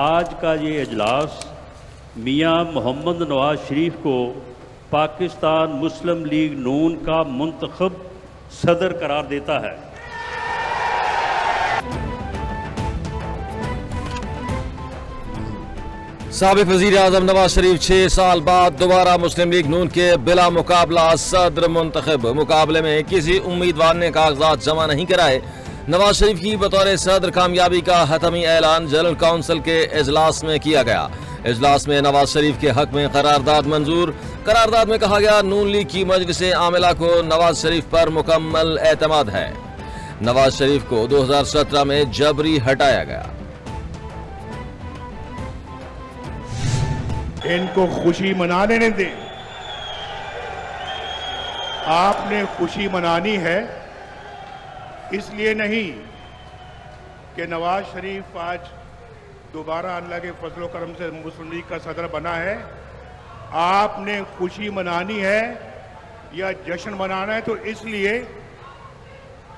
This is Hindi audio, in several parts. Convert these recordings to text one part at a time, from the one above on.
आज का ये इजलास मियां मोहम्मद नवाज शरीफ को पाकिस्तान मुस्लिम लीग नून का मुंतखब सदर करार देता है। साबिक़ वज़ीर आज़म नवाज शरीफ 6 साल बाद दोबारा मुस्लिम लीग नून के बिला मुकाबला सदर मुंतखब। मुकाबले में किसी उम्मीदवार ने कागजात जमा नहीं कराए। नवाज शरीफ की बतौर सदर कामयाबी का हतमी ऐलान जनरल काउंसिल के इजलास में किया गया। इजलास में नवाज शरीफ के हक में करारदाद मंजूर। करारदाद में कहा गया, नून लीग की मजलिस आमिला को नवाज शरीफ पर मुकम्मल एतमाद है। नवाज शरीफ को 2017 में जबरी हटाया गया। इनको खुशी मनाने नहीं दें। आपने खुशी मनानी है इसलिए नहीं कि नवाज शरीफ आज दोबारा अल्लाह के फजलो करम से मुस्लिम लीग का सदर बना है। आपने खुशी मनानी है या जश्न मनाना है तो इसलिए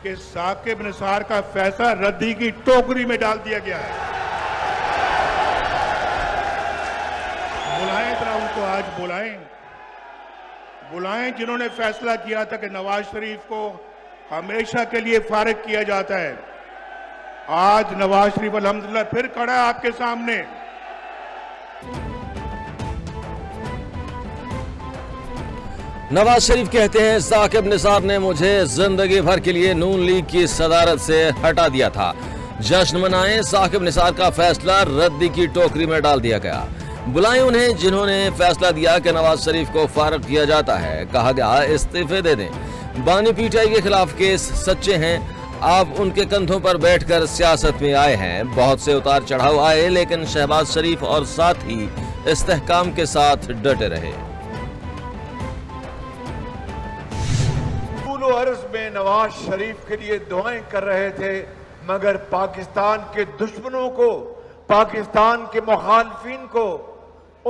कि साकिब निसार का फैसला रद्दी की टोकरी में डाल दिया गया है। बुलाएं जरा उनको, आज बुलाएं जिन्होंने फैसला किया था कि नवाज शरीफ को हमेशा के लिए फारिग किया जाता है। आज नवाज शरीफ अल्हम्दुलिल्लाह फिर खड़ा है आपके सामने। नवाज शरीफ कहते हैं, साकिब निसार ने मुझे जिंदगी भर के लिए नून लीग की सदारत से हटा दिया था। जश्न मनाएं, साकिब निसार का फैसला रद्दी की टोकरी में डाल दिया गया। बुलाएं उन्हें जिन्होंने फैसला दिया कि नवाज शरीफ को फारिग किया जाता है। कहा गया, इस्तीफे दे दें। बानी पीटीआई के खिलाफ केस सच्चे हैं। आप उनके कंधों पर बैठकर सियासत में आए हैं। बहुत से उतार चढ़ाव आए लेकिन शहबाज शरीफ और साथ ही इस्तेहकाम के साथ डटे रहे। पूरे अर्ज में नवाज शरीफ के लिए दुआएं कर रहे थे मगर पाकिस्तान के दुश्मनों को, पाकिस्तान के मुखालफिन को,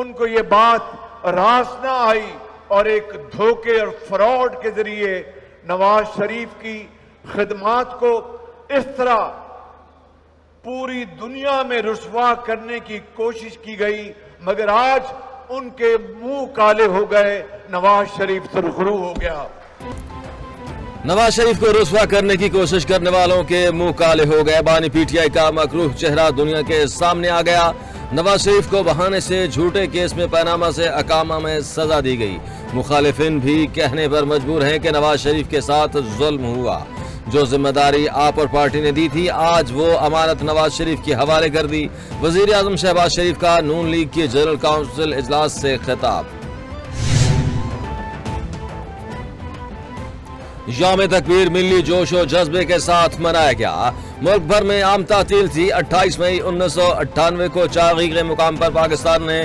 उनको ये बात रास ना आई और एक धोखे और फ्रॉड के जरिए नवाज शरीफ की खिदमात को इस तरह पूरी दुनिया में रुसवा करने की कोशिश की गई मगर आज उनके मुंह काले हो गए। नवाज शरीफ सुरखरू हो गया। नवाज शरीफ को रुसवा करने की कोशिश करने वालों के मुंह काले हो गए। बानी पीटीआई का मकरूह चेहरा दुनिया के सामने आ गया। नवाज शरीफ को बहाने से झूठे केस में पनामा से अकामा में सजा दी गई। मुखालिफिन भी कहने पर मजबूर हैं कि नवाज शरीफ के साथ जुल्म हुआ। जो जिम्मेदारी आप और पार्टी ने दी थी आज वो अमानत नवाज शरीफ के हवाले कर दी। वजीर आजम शहबाज शरीफ का नून लीग के जनरल काउंसिल इजलास से खिताब। यौम तकबीर मिली जोश और जज्बे के साथ मनाया गया। मुल्क भर में आम तातील थी। 28 मई 1998 को चारगी के मुकाम पर पाकिस्तान ने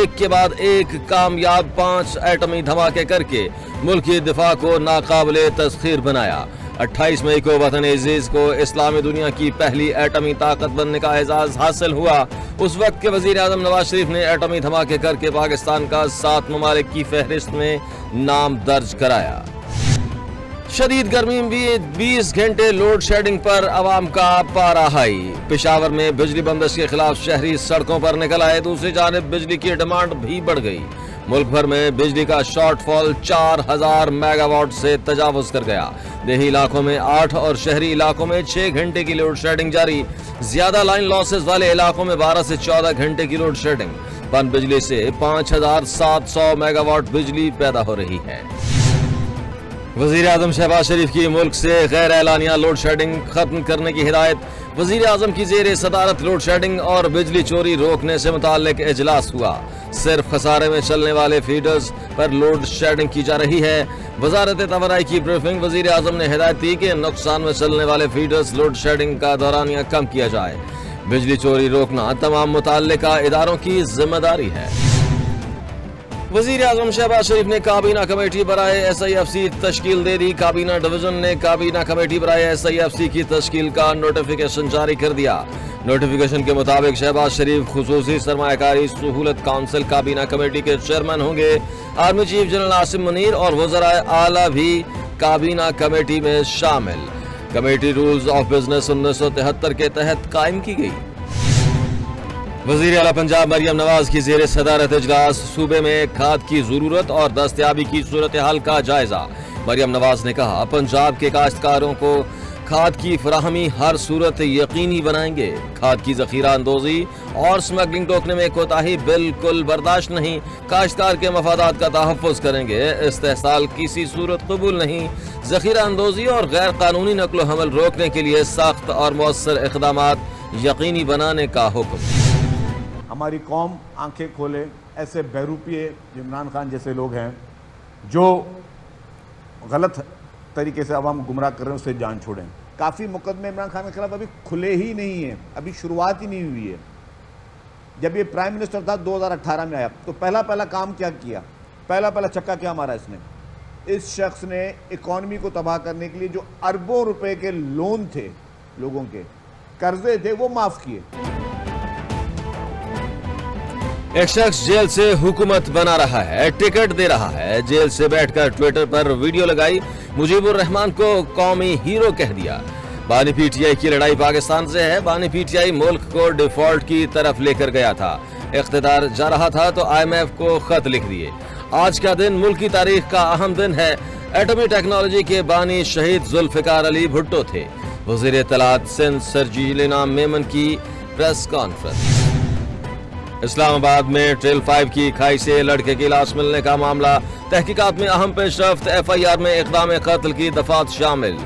एक के बाद एक कामयाब 5 एटमी धमाके करके मुल्की दिफा को नाकाबिले तस्खीर बनाया। 28 मई को वतन अजीज को इस्लामी दुनिया की पहली एटमी ताकत बनने का एजाज हासिल हुआ। उस वक्त के वजीर आजम नवाज शरीफ ने एटमी धमाके करके पाकिस्तान का 7 ममालिक की फहरिस्त में नाम दर्ज कराया। शदीद गर्मी में भी 20 घंटे लोड शेडिंग पर आवाम का पारा हाई। पेशावर में बिजली बंदिश के खिलाफ शहरी सड़कों पर निकल आए। दूसरी जानब बिजली की डिमांड भी बढ़ गई। मुल्क भर में बिजली का शॉर्टफॉल 4000 मेगावाट से तजावुज कर गया। देही इलाकों में 8 और शहरी इलाकों में 6 घंटे की लोड शेडिंग जारी। ज्यादा लाइन लॉसेज वाले इलाकों में 12 से 14 घंटे की लोड शेडिंग। पन बिजली से 5700 मेगावाट बिजली पैदा हो रही है। वजीर आजम शहबाज शरीफ की मुल्क से गैर एलानिया लोड शेडिंग खत्म करने की हिदायत। वजीर आजम की जेर सदारत लोड शेडिंग और बिजली चोरी रोकने से मुतालिक इजलास हुआ। सिर्फ खसारे में चलने वाले फीडर्स पर लोड शेडिंग की जा रही है। वजारत तवानाई की ब्रीफिंग। वजीर आजम ने हिदायत दी कि नुकसान में चलने वाले फीडर्स लोड शेडिंग का दौरानिया कम किया जाए। बिजली चोरी रोकना तमाम मुताल्लिका इदारों की जिम्मेदारी है। वजीर आजम शहबाज शरीफ ने काबीना कमेटी बराए SIFC तश्कील दे दी। काबीना डिवीजन ने काबीना कमेटी बराए SIFC की तश्कील का नोटिफिकेशन जारी कर दिया। नोटिफिकेशन के मुताबिक शहबाज शरीफ खुसूसी सरमाकारी सहूलत काउंसिल काबीना कमेटी के चेयरमैन होंगे। Army chief general Asim Munir और वज़राए आला भी काबीना कमेटी में शामिल। कमेटी रूल्स ऑफ बिजनेस 1973 के तहत कायम की गई। वज़ीर आला पंजाब मरीम नवाज की जेर सदारत इजलास, सूबे में खाद की ज़रूरत और दस्तियाबी की सूरत हाल का जायजा। मरीम नवाज ने कहा, पंजाब के काश्तकारों को खाद की फराहमी हर सूरत यकीनी बनाएंगे। खाद की जखीरा अंदोजी और स्मगलिंग रोकने में कोताही बिल्कुल बर्दाश्त नहीं। काश्तकार के मफादात का तहफ़्फ़ुज़ करेंगे, इस्तेहसाल किसी सूरत कबूल नहीं। जखीरा अंदोजी और गैर कानूनी नकलो हमल रोकने के लिए सख्त और मौसर इक़दामात यकीनी बनाने का हुक्म। हमारी कौम आंखें खोले, ऐसे बहरूपीय इमरान खान जैसे लोग हैं जो गलत तरीके से आवाम गुमराह कर रहे हैं, उससे जान छोड़ें। काफ़ी मुकदमे इमरान खान के खिलाफ अभी खुले ही नहीं हैं, अभी शुरुआत ही नहीं हुई है। जब ये प्राइम मिनिस्टर था 2018 में आया तो पहला काम क्या किया, पहला चक्का क्या मारा इसने। इस शख्स ने इकॉनमी को तबाह करने के लिए जो अरबों रुपये के लोन थे, लोगों के कर्जे थे, वो माफ़ किए। एक शख्स जेल से हुकूमत बना रहा है, टिकट दे रहा है, जेल से बैठकर ट्विटर पर वीडियो लगाई, मुजीबुर रहमान को कौमी हीरो कह दिया। बानी पीटीआई की लड़ाई पाकिस्तान से है। बानी पीटीआई मुल्क को डिफॉल्ट की तरफ लेकर गया था, इख्तियार जा रहा था तो IMF को खत लिख दिए। आज का दिन मुल्क की तारीख का अहम दिन है। एटमी टेक्नोलॉजी के बानी शहीद जुल्फिकार अली भुट्टो थे। वज़ीर इत्तलाआत सिंध सर्जिना मेमन की प्रेस कॉन्फ्रेंस। इस्लामाबाद में ट्रेल 5 की खाई से लड़के की लाश मिलने का मामला, तहकीकात में अहम पेशरफ्त। FIR में इक़दाम कत्ल की दफात शामिल।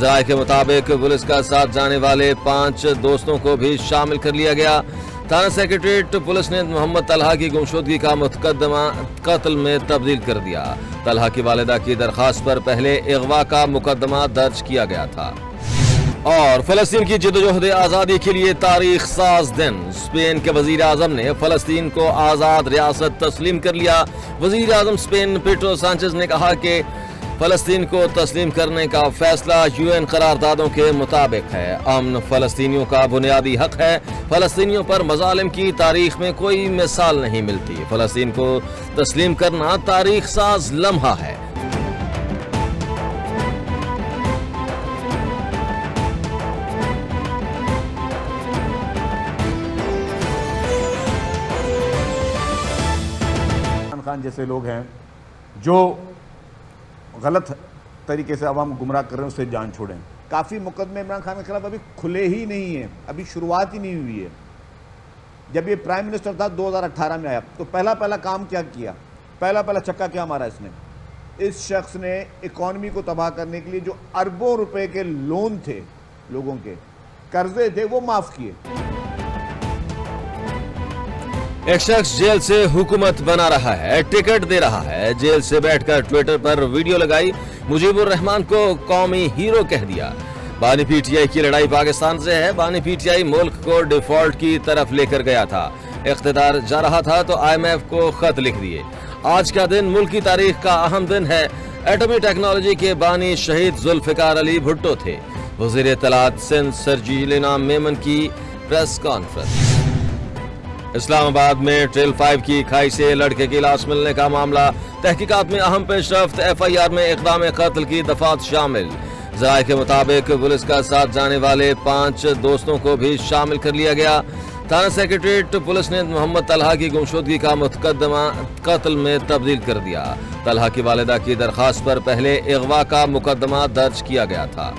ज़राए के मुताबिक पुलिस का साथ जाने वाले 5 दोस्तों को भी शामिल कर लिया गया। थाना सेक्रेटरीट पुलिस ने मोहम्मद तल्हा की गुमशुदगी का मुकदमा कत्ल में तब्दील कर दिया। तल्हा की वालिदा की दरख्वास्त पर पहले अगवा का मुकदमा दर्ज किया गया था। और फलस्तीन की जदोजहद आज़ादी के लिए तारीख साज दिन, स्पेन के वजीर आजम ने फलस्तीन को आज़ाद रियासत तस्लीम कर लिया। वजीर आजम स्पेन पीट्रो सांचेज ने कहा कि फलस्तीन को तस्लीम करने का फैसला UN करारदादों के मुताबिक है। अमन फलस्तीनियों का बुनियादी हक है। फलस्तीनियों पर मजालिम की तारीख में कोई मिसाल नहीं मिलती। फलस्तीन को तस्लीम करना तारीख साज लम्हा है। जैसे लोग हैं जो गलत तरीके से आवाम गुमराह कर रहे हैं, उससे जान छोड़ें। काफ़ी मुकदमे इमरान खान के खिलाफ अभी खुले ही नहीं हैं, अभी शुरुआत ही नहीं हुई है। जब ये प्राइम मिनिस्टर था 2018 में आया तो पहला काम क्या किया, पहला चक्का क्या मारा इसने। इस शख्स ने इकॉनमी को तबाह करने के लिए जो अरबों रुपये के लोन थे, लोगों के कर्जे थे, वो माफ़ किए। एक शख्स जेल से हुकूमत बना रहा है, टिकट दे रहा है, जेल से बैठकर ट्विटर पर वीडियो लगाई, मुजीबुर रहमान को कौमी हीरो कह दिया। बानी पीटीआई की लड़ाई पाकिस्तान से है। बानी पीटीआई मुल्क को डिफॉल्ट की तरफ लेकर गया था, इख्तियार जा रहा था तो IMF को खत लिख दिए। आज का दिन मुल्क की तारीख का अहम दिन है। एटमी टेक्नोलॉजी के बानी शहीद जुल्फिकार अली भुट्टो थे। वज़ीर इत्तलाआत सिंध सर्जिना मेमन की प्रेस कॉन्फ्रेंस। इस्लामाबाद में ट्रेल 5 की खाई से लड़के की लाश मिलने का मामला, तहकीकात में अहम पेशरफ्त। FIR में इक़दाम कत्ल की दफात शामिल। ज़राए के मुताबिक पुलिस का साथ जाने वाले 5 दोस्तों को भी शामिल कर लिया गया। थाना सेक्रेटरीट पुलिस ने मोहम्मद तल्हा की गुमशुदगी का मुकदमा कत्ल में तब्दील कर दिया। तल्हा की वालिदा की दरख्वास्त पर पहले अगवा का मुकदमा दर्ज किया गया था।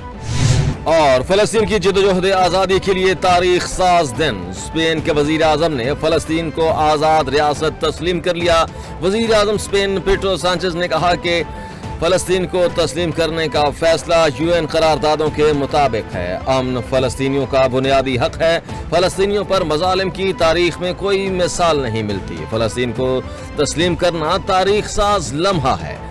और फलस्तीन की जदोजहद आज़ादी के लिए तारीख साज दिन, स्पेन के वजीर आजम ने फलस्तीन को आज़ाद रियासत तस्लीम कर लिया। वजीर आजम स्पेन पीट्रो सांचेज ने कहा कि फलस्तीन को तस्लीम करने का फैसला UN करारदादों के मुताबिक है। अमन फलस्तीनियों का बुनियादी हक है। फलस्तीनियों पर मजालिम की तारीख में कोई मिसाल नहीं मिलती। फलस्तीन को तस्लीम करना तारीख साज लम्हा है।